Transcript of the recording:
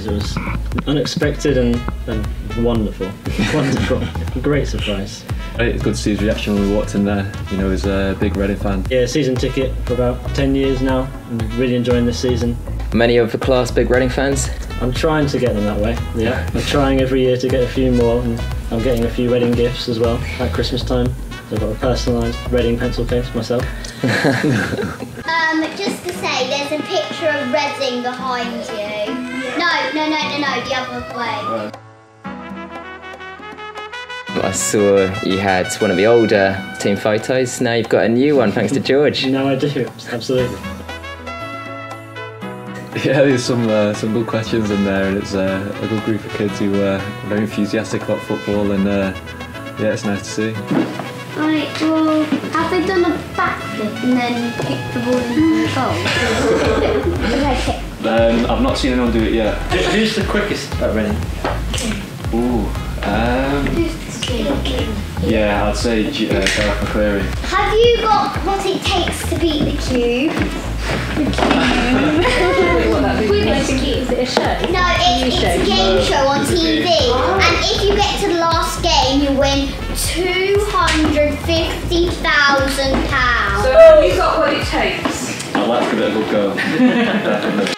surprise. It was unexpected and wonderful. Wonderful. Great surprise. It's good to see his reaction when we walked in there. You know, he's a big Reading fan. Yeah, season ticket for about 10 years now. I'm really enjoying this season. Many overclass big Reading fans? I'm trying to get them that way, yeah. I'm trying every year to get a few more, and I'm getting a few Reading gifts as well at Christmas time. So I've got a personalised Reading pencil case myself. Just to say, there's a picture of Reading behind you. No, the other way. I saw you had one of the older team photos, now you've got a new one thanks to George. No, I do, absolutely. Yeah, there's some good questions in there, and it's a good group of kids who are very enthusiastic about football, and yeah, it's nice to see. Right, well, have they done a backflip and then kicked the ball in the goal? I've not seen anyone do it yet. Who's the quickest at running? Ooh, yeah, I'd say Gerard McCleary. Have you got what it takes to beat the Cube? Is it a show? No, it's a game show on TV. And if you get to the last game, you win £250,000. So have you got what it takes? I like a bit of a go.